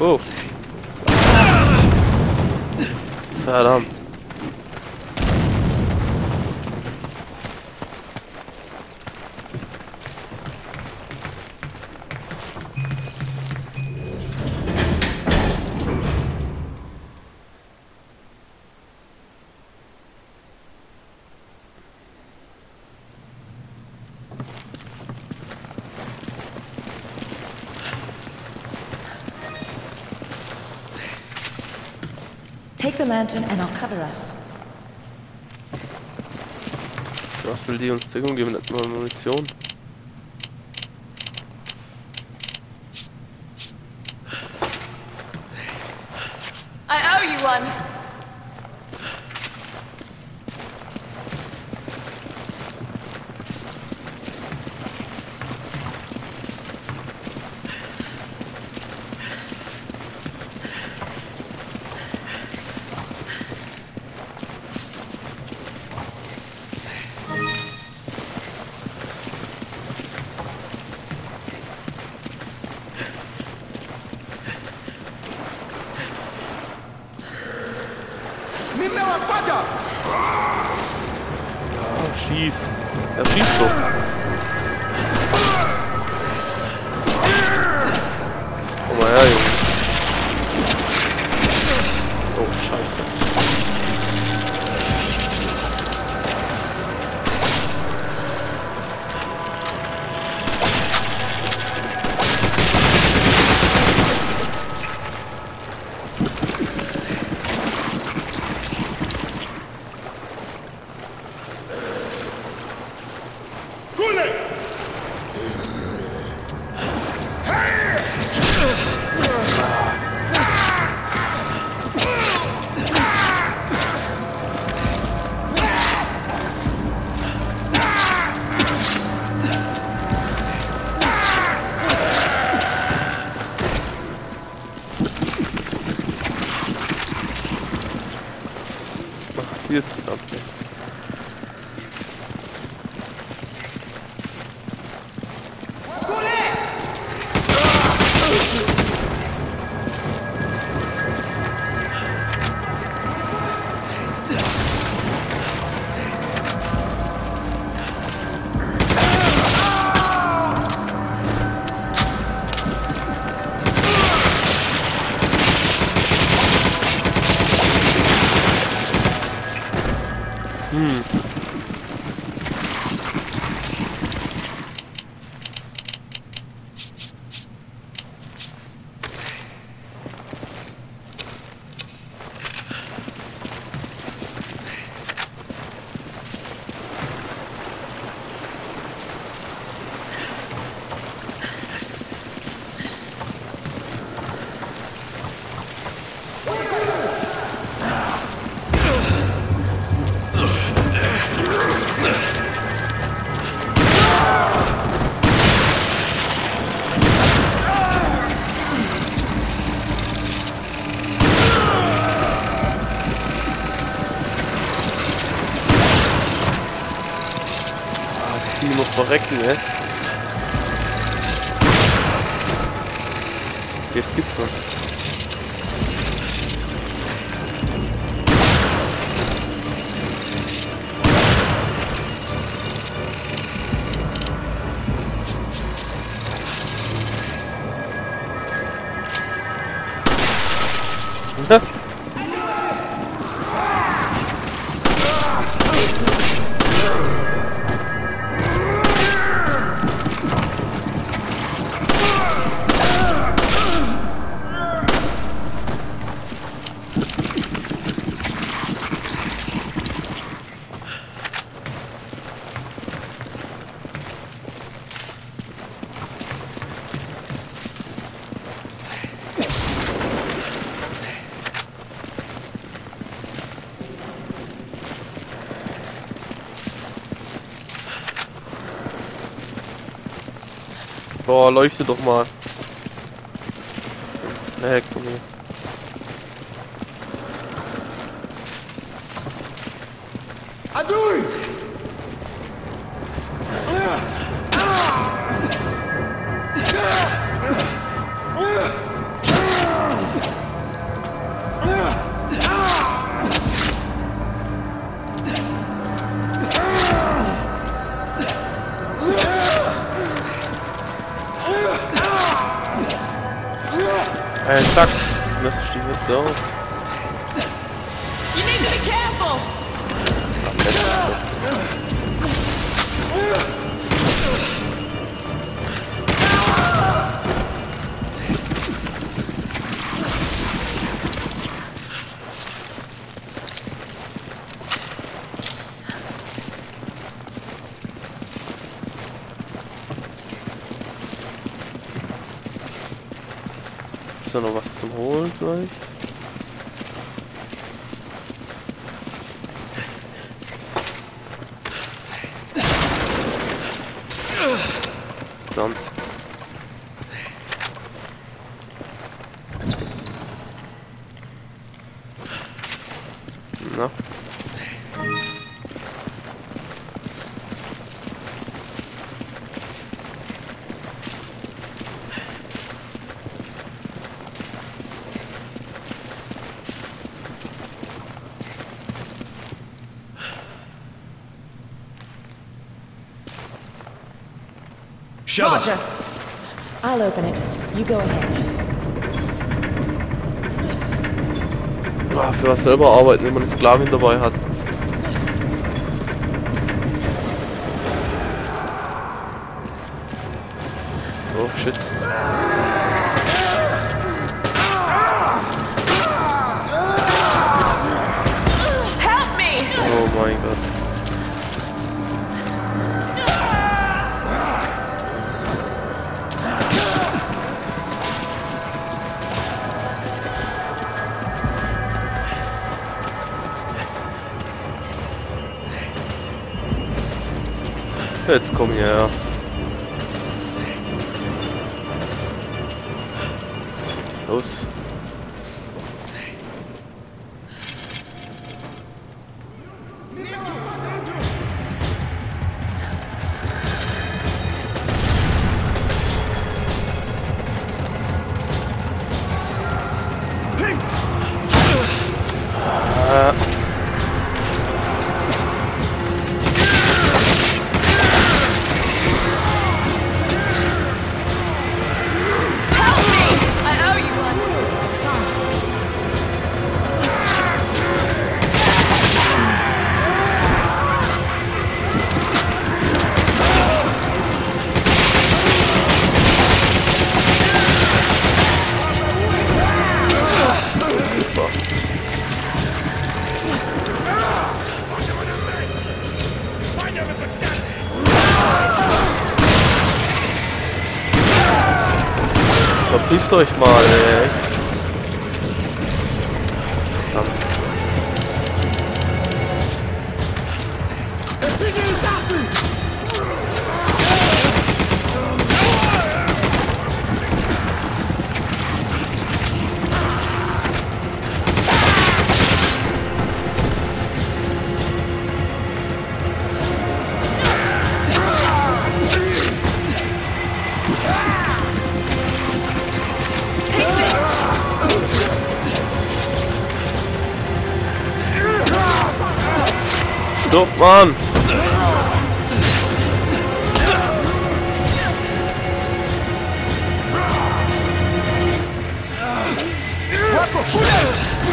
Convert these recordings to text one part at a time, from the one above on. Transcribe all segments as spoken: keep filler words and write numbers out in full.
Oh. Verdammt. Take the lantern and I'll cover us. Was will die uns Deckung geben? Nicht mal Munition. I owe you one. Schieß. Er schießt doch. Komm mal her, Junge. Oh, Scheiße. Jetzt ab. Hm. Die muss verrecken, ne? Jetzt gibt's was. Ja. Boah, leuchte doch mal. Heck, okay. Adui! Äh, zack. Lass ich die mit raus. You need to be careful. Ist da noch was zum Holen vielleicht? Verdammt. Na? Roger. I'll open it. You go ahead. Ah, für was selber arbeiten, wenn man einen Sklaven dabei hat. Oh shit. Help me! Oh mein Gott. Jetzt komm hierher. Los. Verpisst euch mal, ey. Verdammt. Stopp, Mann!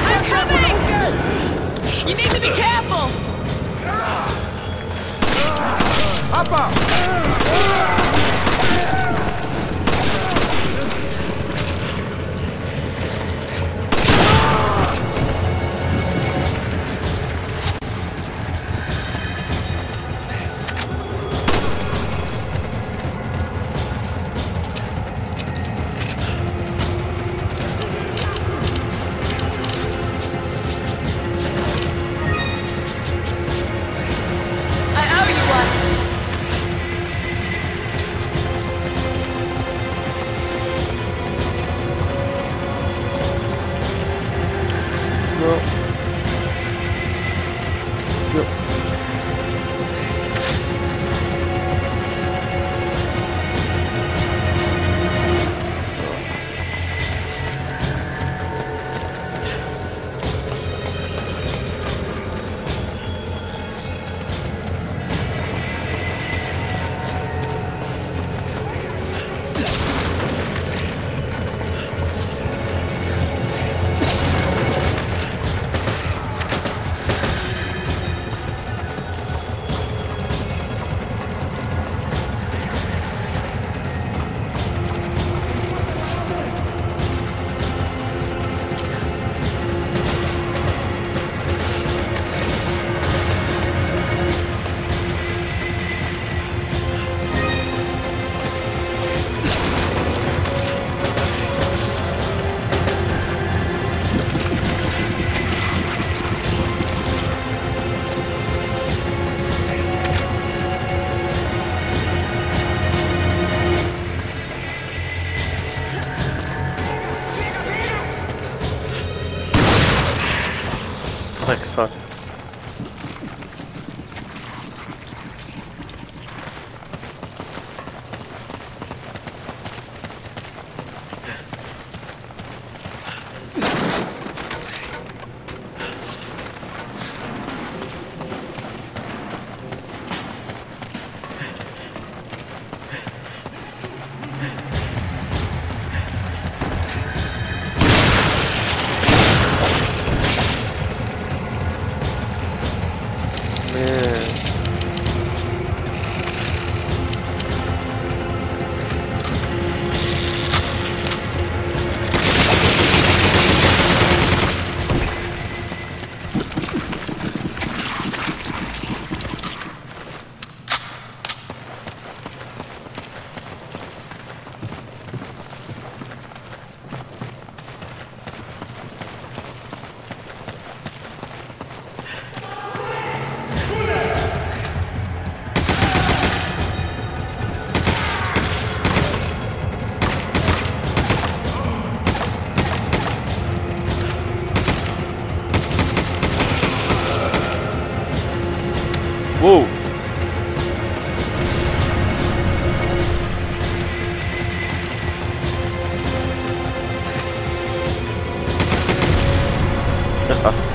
I'm coming! You need to be careful! Hopper! Drecksack. Haha.